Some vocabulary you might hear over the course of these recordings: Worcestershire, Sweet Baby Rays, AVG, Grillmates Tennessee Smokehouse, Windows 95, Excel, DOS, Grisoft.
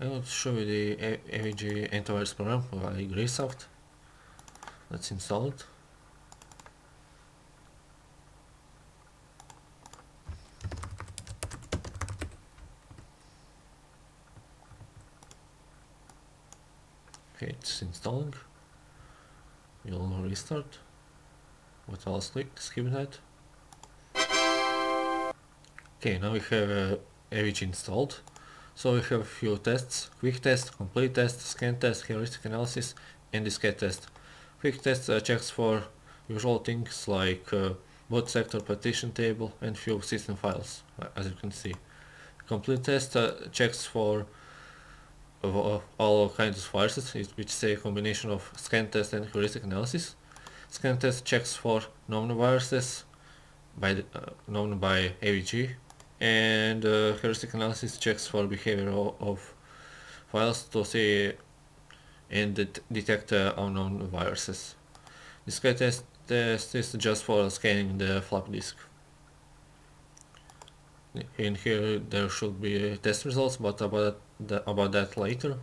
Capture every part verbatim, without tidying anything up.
I'll show you the A V G antivirus program by Grisoft. Let's install it. Okay, it's installing. We'll restart. What else? Click, skip that. Okay, now we have uh, A V G installed. So we have a few tests: quick test, complete test, scan test, heuristic analysis, and diskette test. Quick test uh, checks for usual things like uh, boot sector, partition table, and few system files, as you can see. Complete test uh, checks for of all kinds of viruses, which is a combination of scan test and heuristic analysis. Scan test checks for known viruses by the, uh, known by A V G, and uh, heuristic analysis checks for behavior of, of files to see and det detect uh, unknown viruses. Diskette test, test is just for scanning the floppy disk. In here there should be test results, but about that, about that later.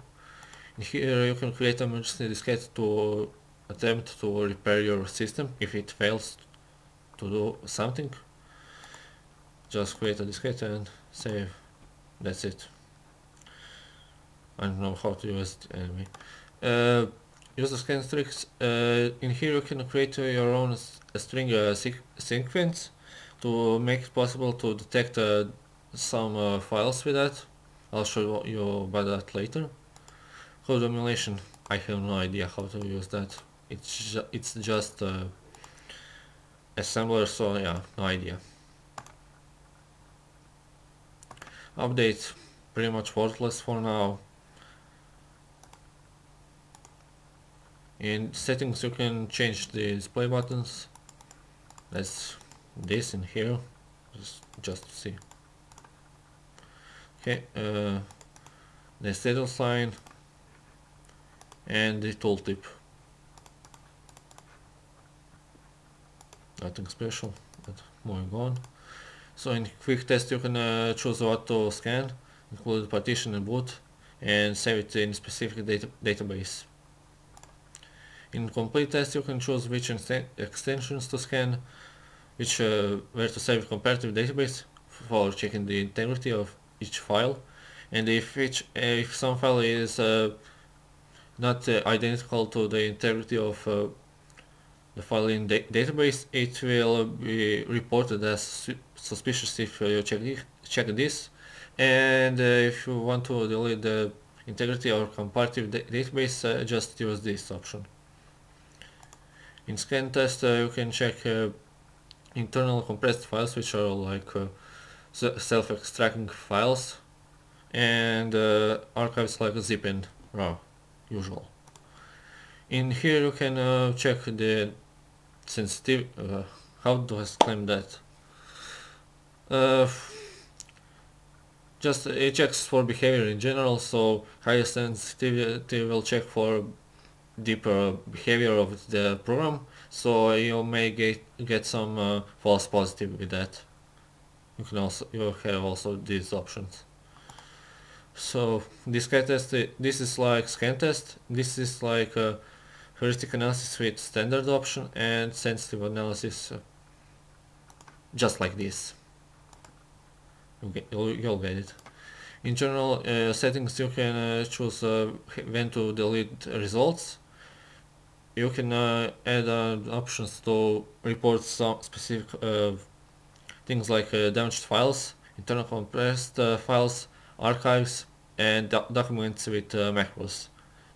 In here you can create an emergency diskette to attempt to repair your system if it fails to do something. Just create a diskette and save. That's it. I don't know how to use it anyway. Uh, use the scan tricks. Uh, in here you can create uh, your own string uh, sequence to make it possible to detect uh, some uh, files with that. I'll show you about that later. Code emulation, I have no idea how to use that. It's, ju it's just uh, assembler, so yeah, no idea. Update, pretty much worthless for now. In settings you can change the display buttons. That's this in here, just, just to see. Okay, uh, the status line and the tooltip. Nothing special, but moving on. So in quick test you can uh, choose what to scan, include partition and boot, and save it in specific data database. In complete test you can choose which extensions to scan, which uh, where to save comparative database for checking the integrity of each file, and if each if some file is uh, not uh, identical to the integrity of uh, the file in the database, it will be reported as su suspicious if uh, you check check this. And uh, if you want to delete the integrity or comparative da database, uh, just use this option. In scan test uh, you can check uh, internal compressed files, which are like uh, self-extracting files, and uh, archives like zip and raw, usual. In here you can uh, check the sensitivity. Uh, how do I claim that? Uh, just it checks for behavior in general, so higher sensitivity will check for deeper behavior of the program, so you may get get some uh, false positive with that. You can also you have also these options. So this diskette test, this is like scan test, this is like uh, heuristic analysis with standard option and sensitive analysis, uh, just like this. Okay, you'll, you'll get it. In general uh, settings you can uh, choose uh, when to delete results. You can uh, add uh, options to report some specific uh, things like uh, damaged files, internal compressed uh, files, archives, and do documents with uh, macros.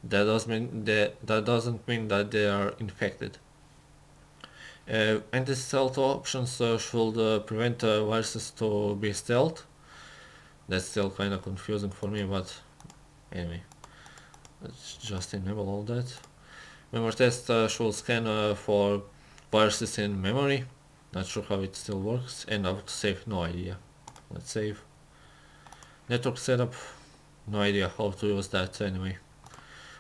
That doesn't mean that, that doesn't mean that they are infected. Uh, anti-stealth options uh, should uh, prevent uh, viruses to be stealth. That's still kind of confusing for me, but anyway, let's just enable all that. Memory test uh, should scan uh, for viruses in memory. Not sure how it still works, and how to save, no idea. Let's save. Network setup, no idea how to use that anyway.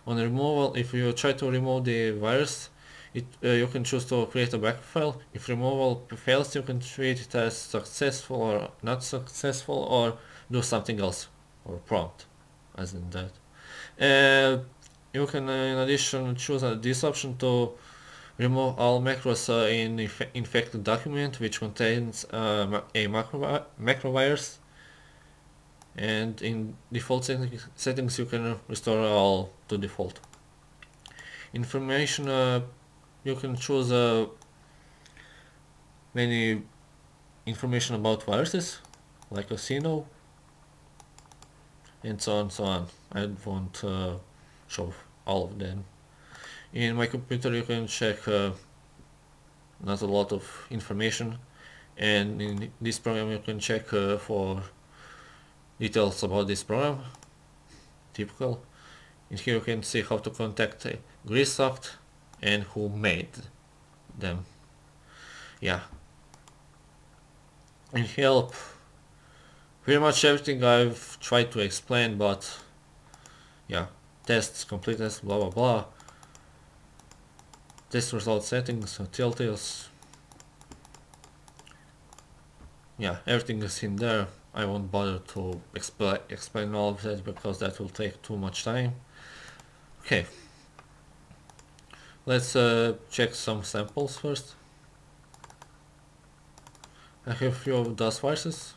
On removal, if you try to remove the virus, it uh, you can choose to create a backup file. If removal fails, you can treat it as successful or not successful, or do something else, or prompt. as in that. Uh, you can uh, in addition choose uh, this option to remove all macros uh, in inf infected document which contains uh, a macro, macro virus, and in default setting settings you can restore all to default. Information, uh, you can choose uh, many information about viruses like Casino and so on so on. I won't uh, show all of them. In my computer you can check uh, not a lot of information, and in this program you can check uh, for details about this program, typical. In here you can see how to contact uh, Grisoft and who made them. Yeah. In help, pretty much everything I've tried to explain, but yeah, tests, completeness, blah blah blah. Test result settings, telltales. Yeah, everything is in there. I won't bother to expl explain all of that because that will take too much time. Okay, let's uh, check some samples first. I have few of DOS viruses,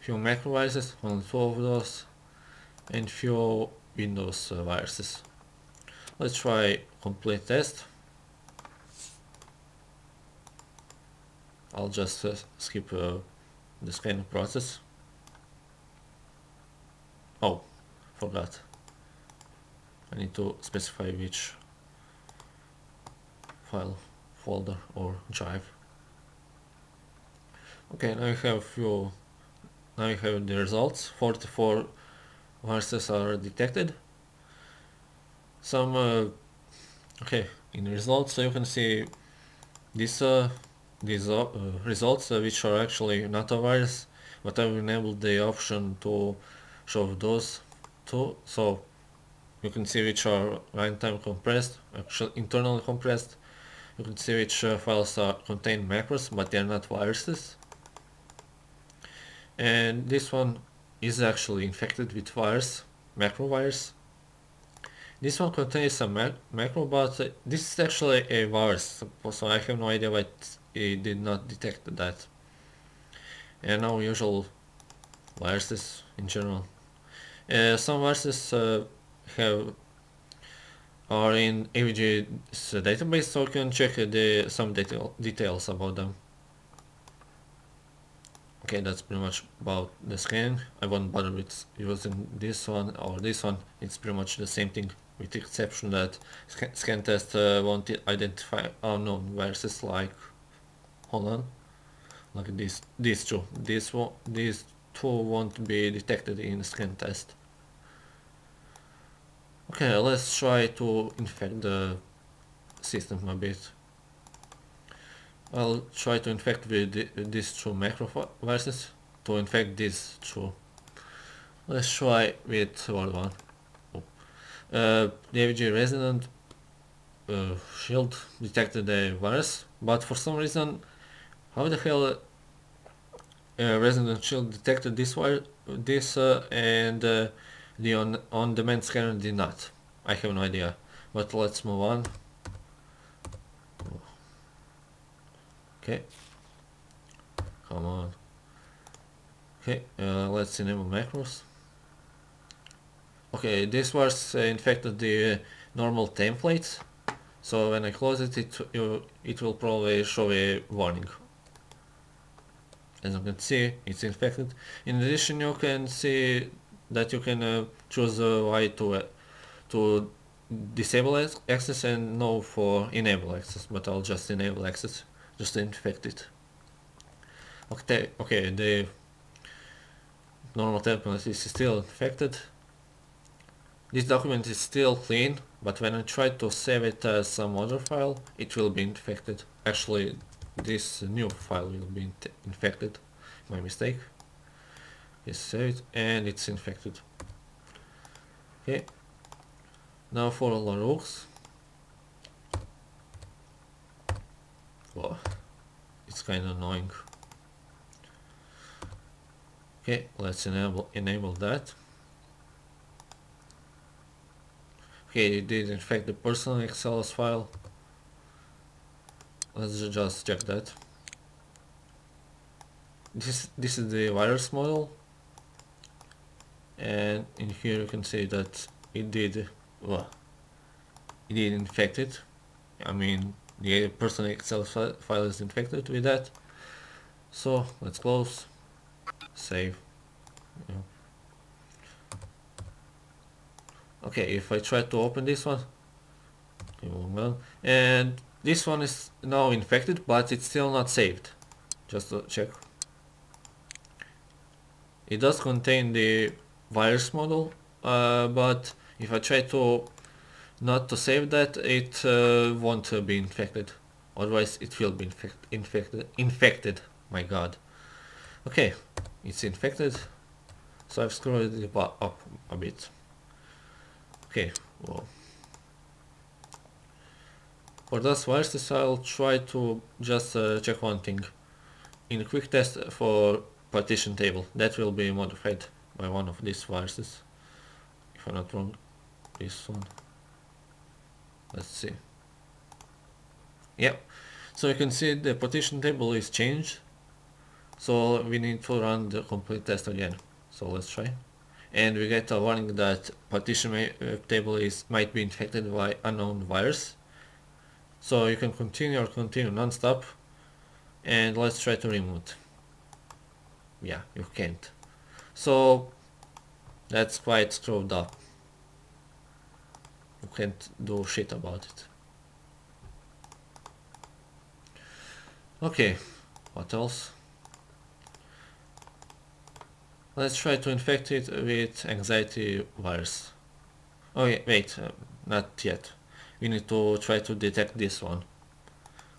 few macro viruses, only two of those, and few Windows uh, viruses. Let's try complete test. I'll just uh, skip uh, the scanning process. Oh, forgot. I need to specify which file, folder or drive. Okay, now you have few. Now you have the results. forty-four viruses are detected. Some uh, okay, in results you can see this uh, these uh, results uh, which are actually not a virus, but I've enabled the option to show those two, so you can see which are runtime compressed, actually internally compressed. You can see which uh, files are contain macros, but they are not viruses. And this one is actually infected with virus, macro virus. This one contains a mac macro, but uh, this is actually a virus, so I have no idea why it did not detect that. And our usual viruses in general. Uh, some viruses uh, have are in A V G's database, so you can check the some detail, details about them. Okay, that's pretty much about the scan. I won't bother with using this one or this one. It's pretty much the same thing, with the exception that sc scan test uh, won't identify unknown viruses like, hold on, like this, these two. This one, these two won't be detected in scan test. Okay, let's try to infect the system a bit. I'll try to infect with these two macro viruses to infect these two. Let's try with world one. Oh. Uh, the A V G resident uh, shield detected a virus, but for some reason, how the hell uh, uh, resident shield detected this virus, this uh, and uh, the on on demand scanner did not. I have no idea. But let's move on. Okay, come on. Okay, uh, let's enable macros. Okay, this was uh, infected the uh, normal template, so when I close it, it, uh, it will probably show a warning. As you can see, it's infected. In addition, you can see that you can uh, choose a way to, uh, to disable access and no for enable access, but I'll just enable access. Just infect it. Okay, okay, the normal template is still infected. This document is still clean, but when I try to save it as some other file, it will be infected. Actually, this new file will be infected. My mistake. Yes, save it, and it's infected. Okay. Now for Larux. Well, it's kind of annoying. Okay, let's enable enable that. Okay, it did infect the personal Excel file. Let's just check that. This, this is the virus model, and in here you can see that it did, well, it did infect it. I mean, the personal Excel file is infected with that. So let's close, save. Yeah. Okay, if I try to open this one, well, and this one is now infected, but it's still not saved. Just to check. It does contain the virus model, uh, but if I try to not to save that, it uh, won't uh, be infected. Otherwise, it will be infect infected. Infected. My God. Okay, it's infected. So I've scrolled it up a bit. Okay. Well, for those viruses, I'll try to just uh, check one thing. In a quick test for partition table, that will be modified by one of these viruses. If I'm not wrong, this one. Let's see. Yep. So you can see the partition table is changed. So we need to run the complete test again. So let's try. And we get a warning that partition may, uh, table is might be infected by unknown virus. So you can continue or continue non-stop. And let's try to remove. Yeah, you can't. So that's quite screwed up. You can't do shit about it. Okay, what else? Let's try to infect it with anxiety virus. Oh yeah, wait, uh, not yet. We need to try to detect this one.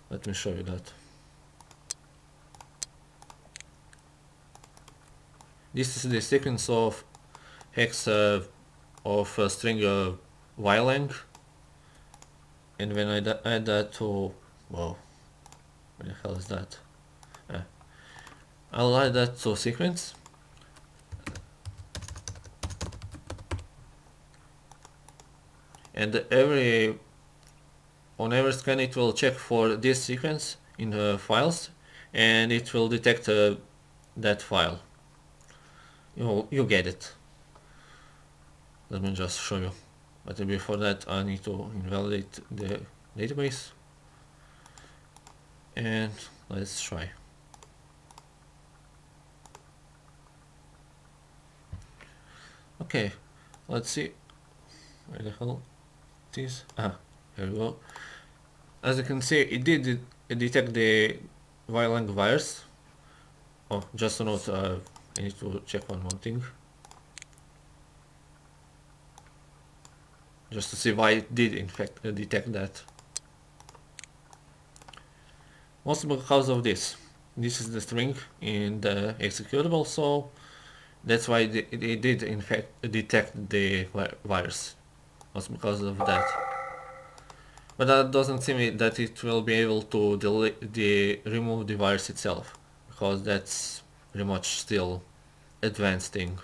Let me show you that. This is the sequence of hex uh, of uh, string uh, ylang, and when I add that to, well, what the hell is that? Uh, I'll add that to sequence. And every, on every scan it will check for this sequence in the files, and it will detect uh, that file. You, you get it. Let me just show you. But before that I need to invalidate the database. And let's try. Okay, let's see. Where the hell it is? Ah, here we go. As you can see, it did detect the ylang virus. Oh, just a note, uh, I need to check one more thing. Just to see why it did in fact uh, detect that. What's because of this? This is the string in the executable, so that's why it did in fact detect the virus. Was because of that. But that doesn't seem that it will be able to delete the remove the virus itself, because that's pretty much still advanced thing.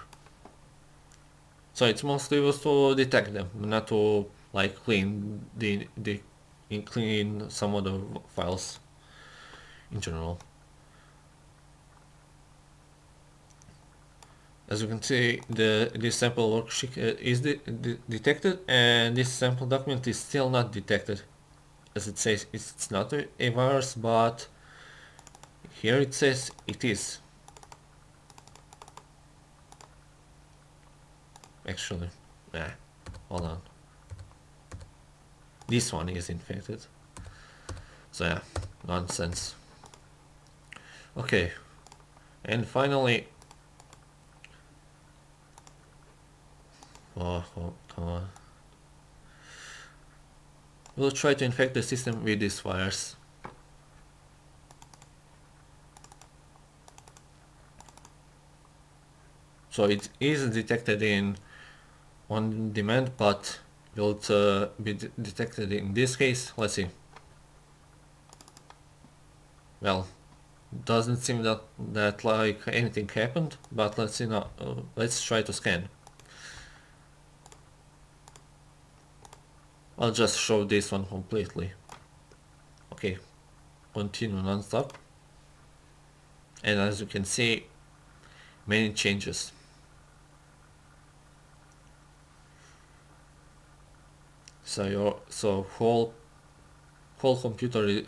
So it's mostly used to detect them, not to like clean the the clean some other files in general. As you can see, the this sample worksheet is de de detected, and this sample document is still not detected, as it says it's not a, a virus, but here it says it is. Actually, nah, hold on. This one is infected. So yeah, nonsense. Okay, and finally. Oh, oh, come on. We'll try to infect the system with this virus. So it is detected in on demand, but will it uh, be de detected in this case? Let's see. Well, doesn't seem that that like anything happened, but let's see now. Uh, let's try to scan. I'll just show this one completely. Okay, continue non-stop, and as you can see, many changes. So your so whole whole computer,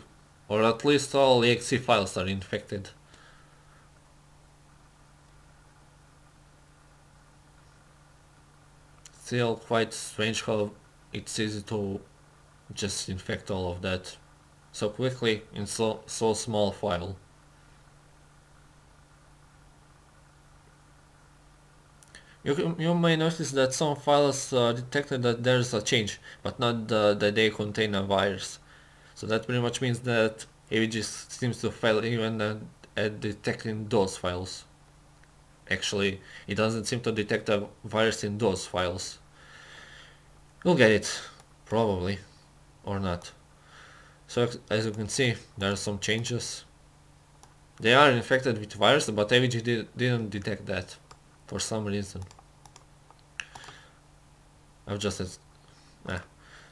or at least all E X E files, are infected. Still quite strange how it's easy to just infect all of that so quickly in so so small file. You, you may notice that some files uh, detected that there's a change, but not uh, that they contain a virus. So that pretty much means that A V G seems to fail even at, at detecting DOS files. Actually, it doesn't seem to detect a virus in DOS files. You'll get it, probably, or not. So as you can see, there are some changes. They are infected with virus, but A V G did, didn't detect that for some reason. I've just said, ah.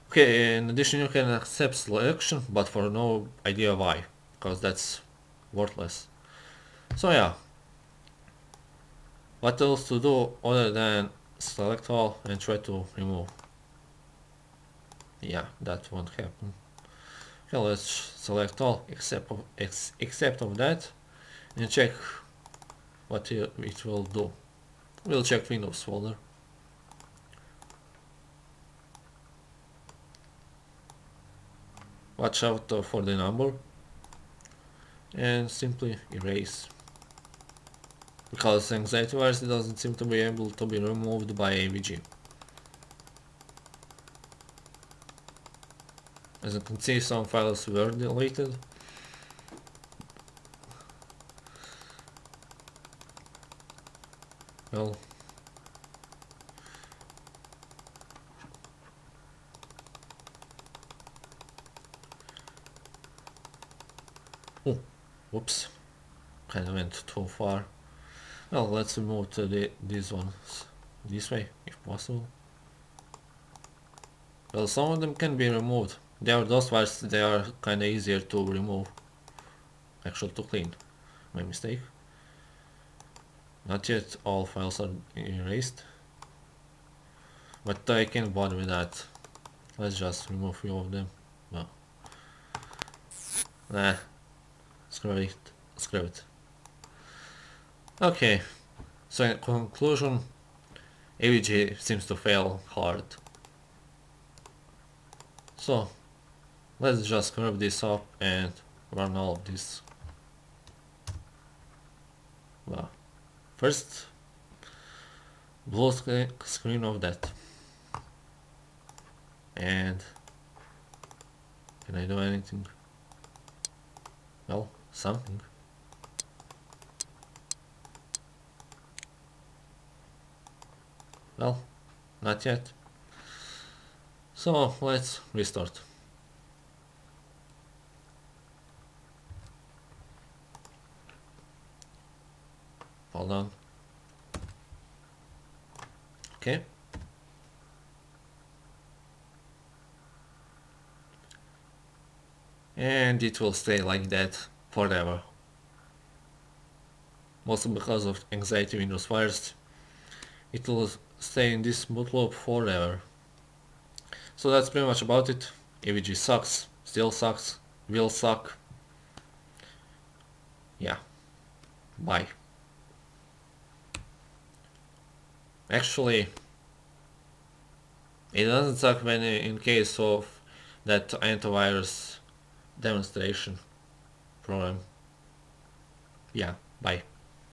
Okay, in addition you can accept selection, but for no idea why, because that's worthless. So yeah, what else to do other than select all and try to remove? Yeah, that won't happen. Okay, let's select all except of, ex except of that, and check what it will do. We'll check Windows folder. Watch out for the number, and simply erase, because anxiety virus doesn't seem to be able to be removed by A V G. As you can see, some files were deleted. Well, oh, whoops, kind of went too far. Well, let's move to the, these ones this way if possible. Well, some of them can be removed. They are DOS files, they are kind of easier to remove, actually to clean. My mistake. Not yet all files are erased, but I can't bother with that. Let's just remove a few of them. No. Nah, screw it, screw it. Okay, so in conclusion, A V G seems to fail hard. So let's just grab this up and run all of this. Wow. First, blue screen of that. And can I do anything? Well, something. Well, not yet. So let's restart. Hold on. Okay. And it will stay like that forever. Mostly because of anxiety Windows virus. It will stay in this boot loop forever. So that's pretty much about it. A V G sucks, still sucks, will suck. Yeah. Bye. Actually, it doesn't suck when in case of that antivirus demonstration program. Yeah, bye.